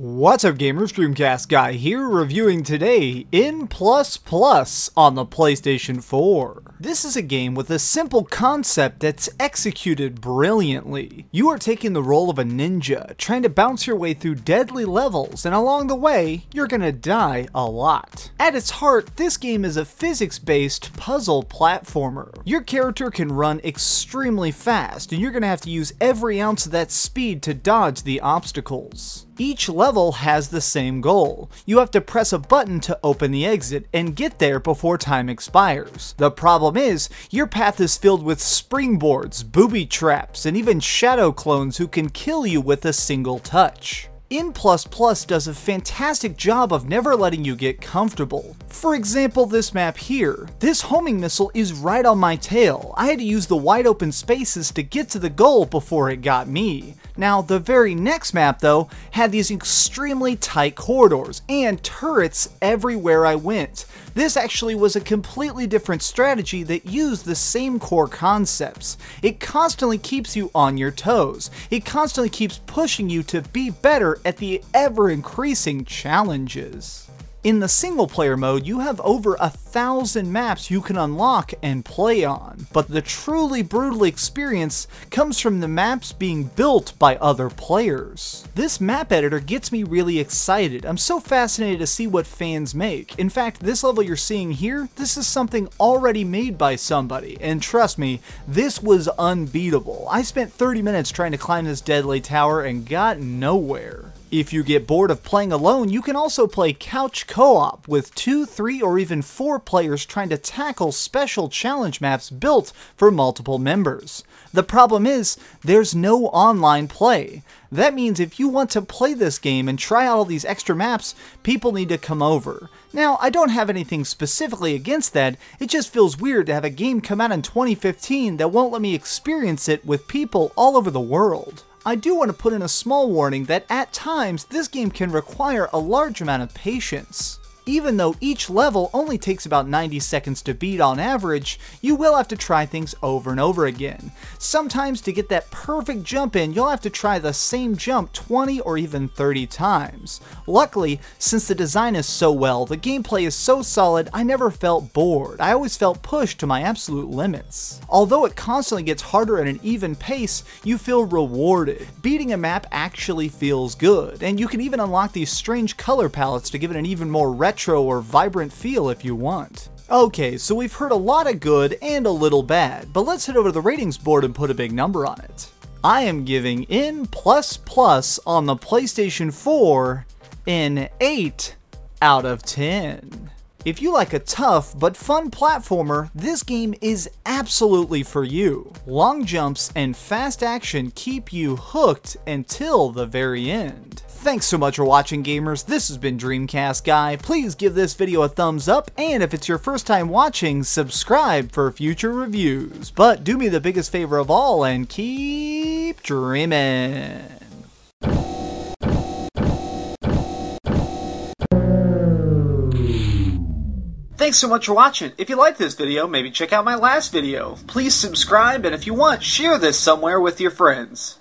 What's up gamers, DreamcastGuy here, reviewing today N++ on the PlayStation 4. This is a game with a simple concept that's executed brilliantly. You are taking the role of a ninja, trying to bounce your way through deadly levels, and along the way, you're gonna die a lot. At its heart, this game is a physics-based puzzle platformer. Your character can run extremely fast, and you're gonna have to use every ounce of that speed to dodge the obstacles. Each level has the same goal. You have to press a button to open the exit and get there before time expires. The problem is, your path is filled with springboards, booby traps, and even shadow clones who can kill you with a single touch. N++ does a fantastic job of never letting you get comfortable. For example, this map here. This homing missile is right on my tail. I had to use the wide open spaces to get to the goal before it got me. Now, the very next map, though, had these extremely tight corridors and turrets everywhere I went. This actually was a completely different strategy that used the same core concepts. It constantly keeps you on your toes. It constantly keeps pushing you to be better at the ever-increasing challenges. In the single-player mode, you have over 1,000 maps you can unlock and play on, but the truly brutal experience comes from the maps being built by other players. This map editor gets me really excited. I'm so fascinated to see what fans make. In fact, this level you're seeing here, this is something already made by somebody, and trust me, this was unbeatable. I spent 30 minutes trying to climb this deadly tower and got nowhere. If you get bored of playing alone, you can also play couch co-op with 2, 3, or even 4 players trying to tackle special challenge maps built for multiple members. The problem is, there's no online play. That means if you want to play this game and try out all these extra maps, people need to come over. Now, I don't have anything specifically against that, it just feels weird to have a game come out in 2015 that won't let me experience it with people all over the world. I do want to put in a small warning that at times this game can require a large amount of patience. Even though each level only takes about 90 seconds to beat on average, you will have to try things over and over again. Sometimes to get that perfect jump in, you'll have to try the same jump 20 or even 30 times. Luckily, since the design is so well, the gameplay is so solid, I never felt bored. I always felt pushed to my absolute limits. Although it constantly gets harder at an even pace, you feel rewarded. Beating a map actually feels good, and you can even unlock these strange color palettes to give it an even more retro or vibrant feel if you want. Okay, so we've heard a lot of good and a little bad, but let's head over to the ratings board and put a big number on it. I am giving N++ on the PlayStation 4 an 8 out of 10. If you like a tough but fun platformer, this game is absolutely for you. Long jumps and fast action keep you hooked until the very end. Thanks so much for watching, gamers. This has been DreamcastGuy. Please give this video a thumbs up, and if it's your first time watching, subscribe for future reviews. But do me the biggest favor of all and keep dreamin'. Thanks so much for watching. If you liked this video, maybe check out my last video. Please subscribe, and if you want, share this somewhere with your friends.